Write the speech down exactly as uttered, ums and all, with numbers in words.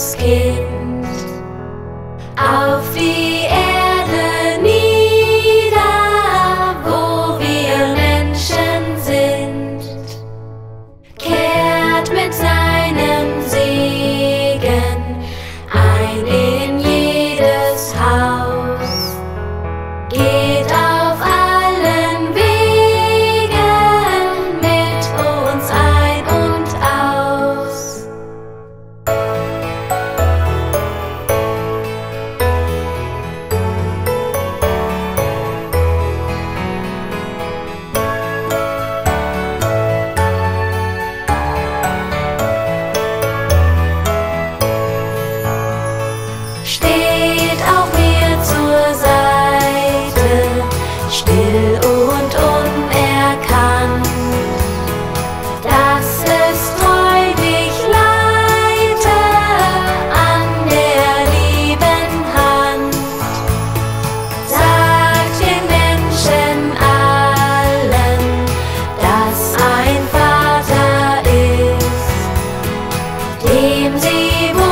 Christuskind auf die Erde nieder, wo wir Menschen sind, kehrt mit seinem Segen ein in jedes Haus, geht auf dem sie wohl